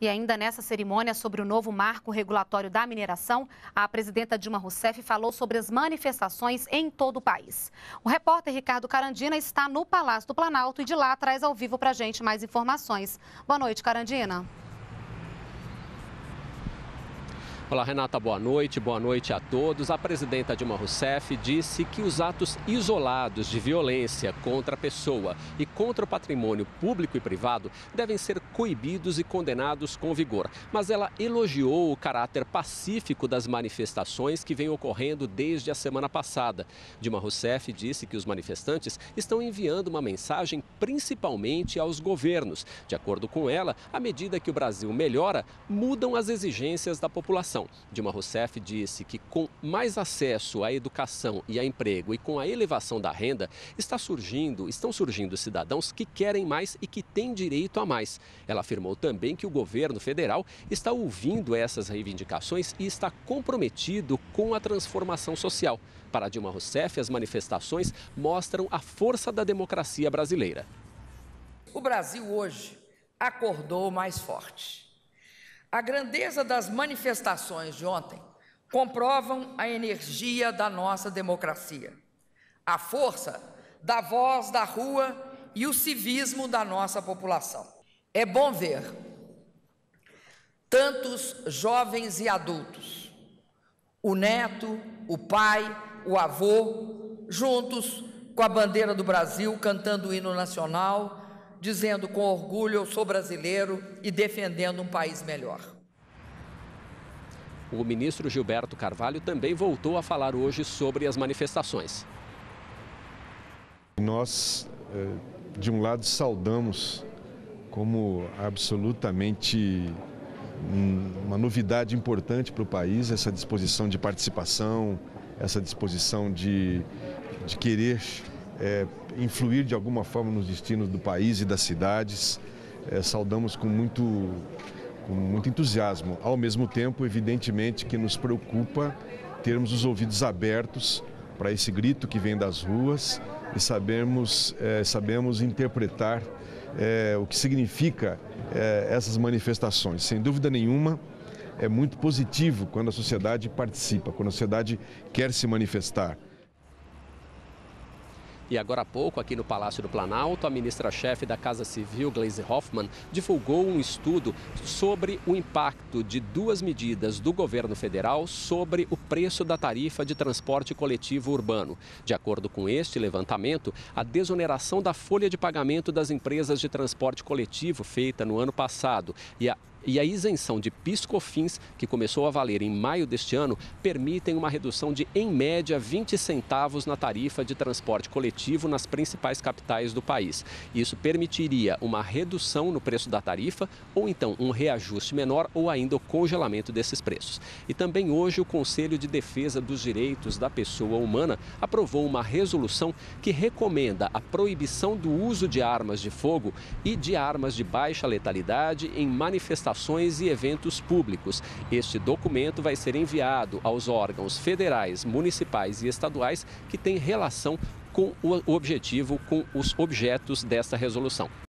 E ainda nessa cerimônia sobre o novo marco regulatório da mineração, a presidenta Dilma Rousseff falou sobre as manifestações em todo o país. O repórter Ricardo Carandina está no Palácio do Planalto e de lá traz ao vivo para a gente mais informações. Boa noite, Carandina. Olá, Renata, boa noite. Boa noite a todos. A presidenta Dilma Rousseff disse que os atos isolados de violência contra a pessoa e contra o patrimônio público e privado devem ser coibidos e condenados com vigor. Mas ela elogiou o caráter pacífico das manifestações que vem ocorrendo desde a semana passada. Dilma Rousseff disse que os manifestantes estão enviando uma mensagem principalmente aos governos. De acordo com ela, à medida que o Brasil melhora, mudam as exigências da população. Dilma Rousseff disse que com mais acesso à educação e a emprego e com a elevação da renda, estão surgindo cidadãos que querem mais e que têm direito a mais. Ela afirmou também que o governo federal está ouvindo essas reivindicações e está comprometido com a transformação social. Para Dilma Rousseff, as manifestações mostram a força da democracia brasileira. O Brasil hoje acordou mais forte. A grandeza das manifestações de ontem comprovam a energia da nossa democracia, a força da voz da rua e o civismo da nossa população. É bom ver tantos jovens e adultos, o neto, o pai, o avô, juntos com a bandeira do Brasil, cantando o hino nacional, dizendo com orgulho, eu sou brasileiro e defendendo um país melhor. O ministro Gilberto Carvalho também voltou a falar hoje sobre as manifestações. Nós, de um lado, saudamos como absolutamente uma novidade importante para o país, essa disposição de participação, essa disposição de querer influir de alguma forma nos destinos do país e das cidades, saudamos com muito entusiasmo. Ao mesmo tempo, evidentemente, que nos preocupa termos os ouvidos abertos para esse grito que vem das ruas e sabemos interpretar o que significa essas manifestações. Sem dúvida nenhuma, é muito positivo quando a sociedade participa, quando a sociedade quer se manifestar. E agora há pouco, aqui no Palácio do Planalto, a ministra-chefe da Casa Civil, Gleisi Hoffmann, divulgou um estudo sobre o impacto de duas medidas do governo federal sobre o preço da tarifa de transporte coletivo urbano. De acordo com este levantamento, a desoneração da folha de pagamento das empresas de transporte coletivo feita no ano passado e a isenção de PIS/Cofins, que começou a valer em maio deste ano, permitem uma redução de, em média, 20 centavos na tarifa de transporte coletivo nas principais capitais do país. Isso permitiria uma redução no preço da tarifa, ou então um reajuste menor, ou ainda o congelamento desses preços. E também hoje o Conselho de Defesa dos Direitos da Pessoa Humana aprovou uma resolução que recomenda a proibição do uso de armas de fogo e de armas de baixa letalidade em manifestações e eventos públicos. Este documento vai ser enviado aos órgãos federais, municipais e estaduais que têm relação com os objetos desta resolução.